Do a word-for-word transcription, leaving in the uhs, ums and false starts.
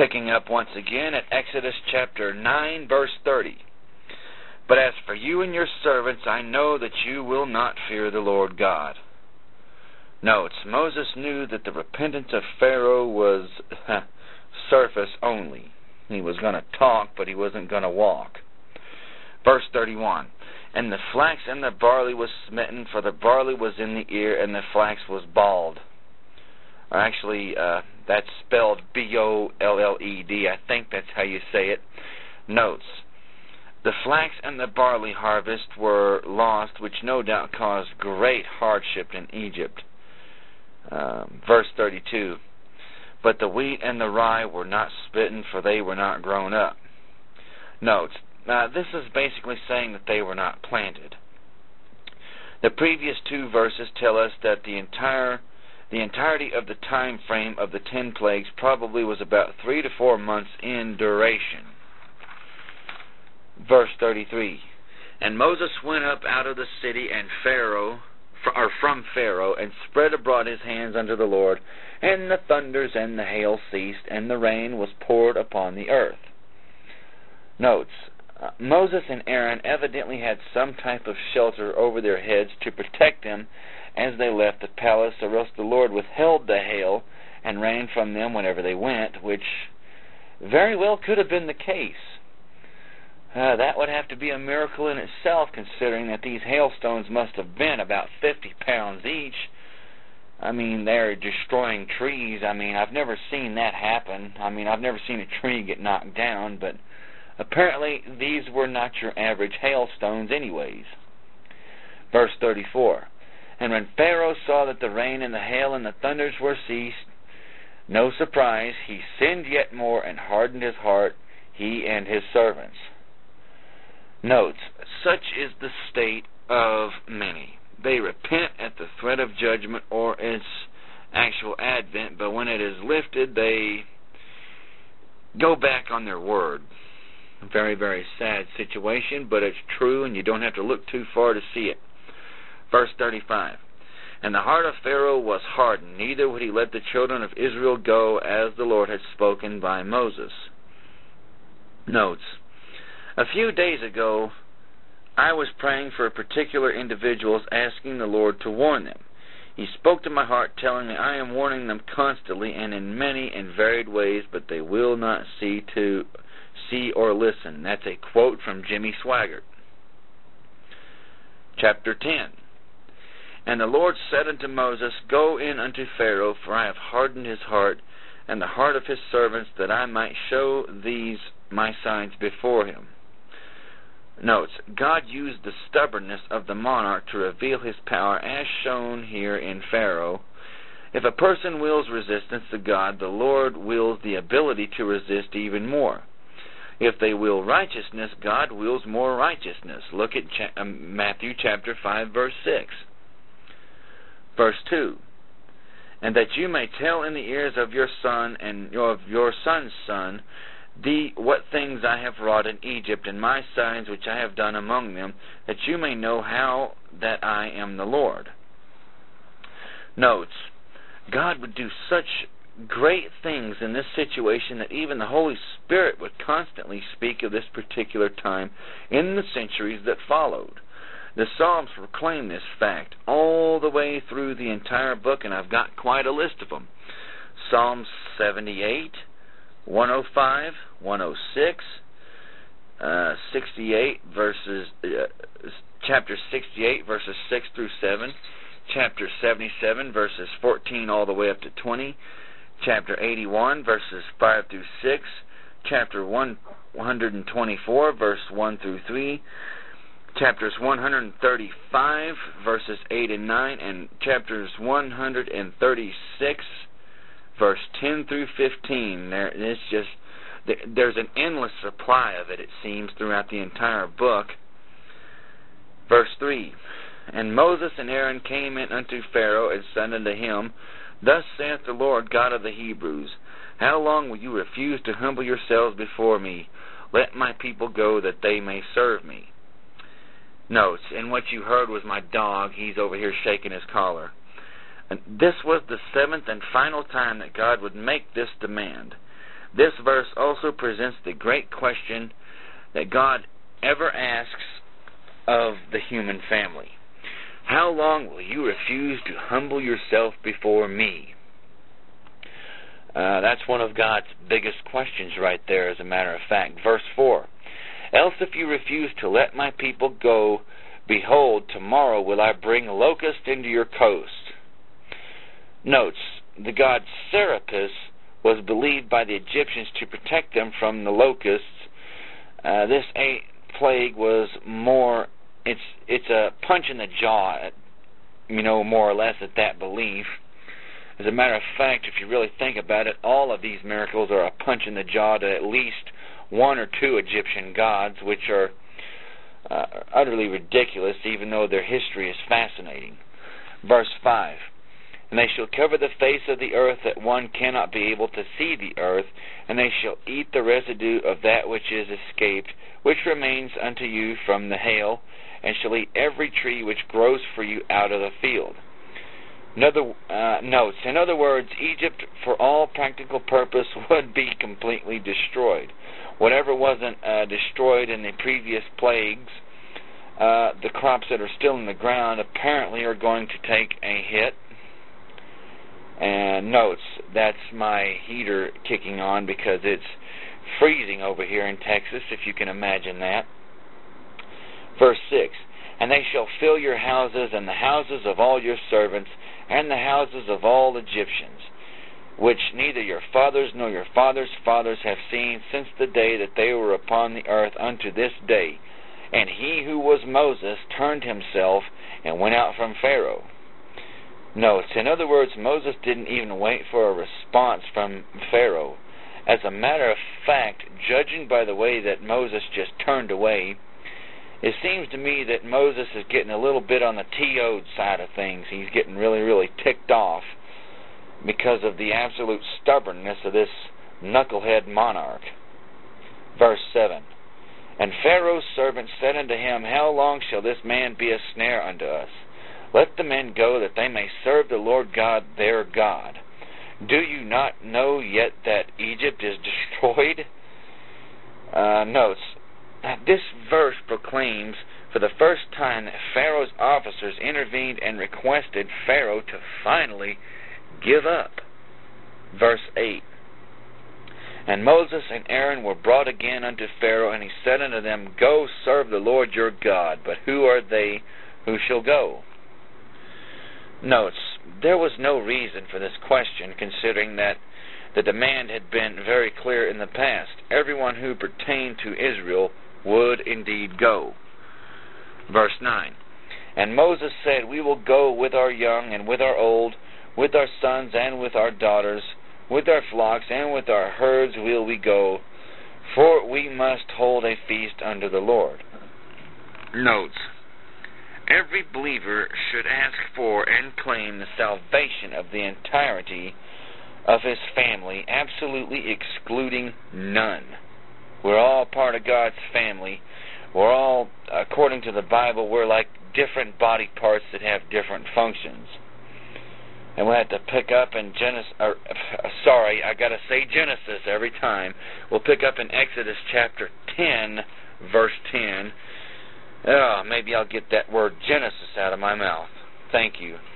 Picking up once again at Exodus chapter nine, verse thirty. But as for you and your servants, I know that you will not fear the Lord God. Notes, Moses knew that the repentance of Pharaoh was surface only. He was going to talk, but he wasn't going to walk. Verse thirty-one, and the flax and the barley was smitten, for the barley was in the ear, and the flax was bald. Or actually, uh, that's spelled B O L L E D. I think that's how you say it. Notes, the flax and the barley harvest were lost, which no doubt caused great hardship in Egypt. Uh, verse thirty-two, but the wheat and the rye were not smitten, for they were not grown up. Notes, now this is basically saying that they were not planted. The previous two verses tell us that the entire the entirety of the time frame of the ten plagues probably was about three to four months in duration. Verse thirty-three, and Moses went up out of the city and Pharaoh, or from Pharaoh, and spread abroad his hands unto the Lord, and the thunders and the hail ceased, and the rain was poured upon the earth. Notes, uh, Moses and Aaron evidently had some type of shelter over their heads to protect them as they left the palace, or else the Lord withheld the hail and rain from them whenever they went, which very well could have been the case. Uh, that would have to be a miracle in itself, considering that these hailstones must have been about fifty pounds each. I mean, they're destroying trees. I mean, I've never seen that happen. I mean, I've never seen a tree get knocked down, but apparently these were not your average hailstones anyways. Verse thirty-four, and when Pharaoh saw that the rain and the hail and the thunders were ceased, no surprise, he sinned yet more and hardened his heart, he and his servants. Notes, such is the state of many. They repent at the threat of judgment or its actual advent, but when it is lifted, they go back on their word. Very, very sad situation, but it's true, and you don't have to look too far to see it. Verse thirty-five, and the heart of Pharaoh was hardened, neither would he let the children of Israel go, as the Lord had spoken by Moses. Notes, a few days ago, I was praying for particular individuals, asking the Lord to warn them. He spoke to my heart, telling me I am warning them constantly and in many and varied ways, but they will not see to see or listen. That's a quote from Jimmy Swaggart. Chapter ten. And the Lord said unto Moses, go in unto Pharaoh, for I have hardened his heart and the heart of his servants, that I might show these my signs before him. Notes, God used the stubbornness of the monarch to reveal his power, as shown here in Pharaoh. If a person wills resistance to God, the Lord wills the ability to resist even more. If they will righteousness, God wills more righteousness. Look at cha- Matthew chapter five, verse six. Verse two, and that you may tell in the ears of your son and of your son's son, The, what things I have wrought in Egypt, and my signs which I have done among them, that you may know how that I am the Lord. Notes, God would do such great things in this situation that even the Holy Spirit would constantly speak of this particular time in the centuries that followed. The Psalms proclaim this fact all the way through the entire book, and I've got quite a list of them. Psalms seventy-eight, one oh five, one oh six, uh, sixty-eight verses, uh, chapter sixty-eight verses six through seven, chapter seventy-seven verses fourteen all the way up to twenty, chapter eighty-one verses five through six, chapter one hundred twenty-four verse one through three, chapters one hundred thirty-five verses eight and nine, and chapters one hundred thirty-six. Verse ten through fifteen. There, it's just there's an endless supply of it. It seems throughout the entire book. Verse three, and Moses and Aaron came in unto Pharaoh and said unto him, Thus saith the Lord God of the Hebrews, How long will you refuse to humble yourselves before me? Let my people go, that they may serve me. Notes, and what you heard was my dog. He's over here shaking his collar. And this was the seventh and final time that God would make this demand. This verse also presents the great question that God ever asks of the human family. How long will you refuse to humble yourself before me? Uh, that's one of God's biggest questions right there, as a matter of fact. Verse four, else if you refuse to let my people go, behold, tomorrow will I bring locusts into your coast. Notes, the god Serapis was believed by the Egyptians to protect them from the locusts. Uh, this eighth plague was more, it's, it's a punch in the jaw, you know, more or less, at that belief. As a matter of fact, if you really think about it, all of these miracles are a punch in the jaw to at least one or two Egyptian gods, which are uh, utterly ridiculous, even though their history is fascinating. Verse five, and they shall cover the face of the earth that one cannot be able to see the earth, and they shall eat the residue of that which is escaped, which remains unto you from the hail, and shall eat every tree which grows for you out of the field. In other, uh, notes, in other words, Egypt, for all practical purpose, would be completely destroyed. Whatever wasn't uh, destroyed in the previous plagues, uh, the crops that are still in the ground apparently are going to take a hit. And notes, that's my heater kicking on because it's freezing over here in Texas, if you can imagine that. Verse six, and they shall fill your houses and the houses of all your servants and the houses of all Egyptians, which neither your fathers nor your fathers' fathers have seen since the day that they were upon the earth unto this day. And he who was Moses turned himself and went out from Pharaoh. Notes, in other words, Moses didn't even wait for a response from Pharaoh. As a matter of fact, judging by the way that Moses just turned away, it seems to me that Moses is getting a little bit on the T O'd side of things. He's getting really, really ticked off because of the absolute stubbornness of this knucklehead monarch. Verse seven, and Pharaoh's servants said unto him, how long shall this man be a snare unto us? Let the men go, that they may serve the Lord God their God. Do you not know yet that Egypt is destroyed? Uh, notes, this verse proclaims for the first time that Pharaoh's officers intervened and requested Pharaoh to finally give up. Verse eight, and Moses and Aaron were brought again unto Pharaoh, and he said unto them, go serve the Lord your God, but who are they who shall go? Notes, there was no reason for this question, considering that the demand had been very clear in the past. Everyone who pertained to Israel would indeed go. Verse nine, and Moses said, we will go with our young and with our old, with our sons and with our daughters, with our flocks and with our herds will we go, for we must hold a feast unto the Lord. Notes, every believer should ask for and claim the salvation of the entirety of his family, absolutely excluding none. We're all part of God's family. We're all, according to the Bible, we're like different body parts that have different functions. And we'll have to pick up in Genesis, or, sorry, I gotta say Genesis every time. We'll pick up in Exodus chapter ten, verse ten. Oh, maybe I'll get that word Genesis out of my mouth. Thank you.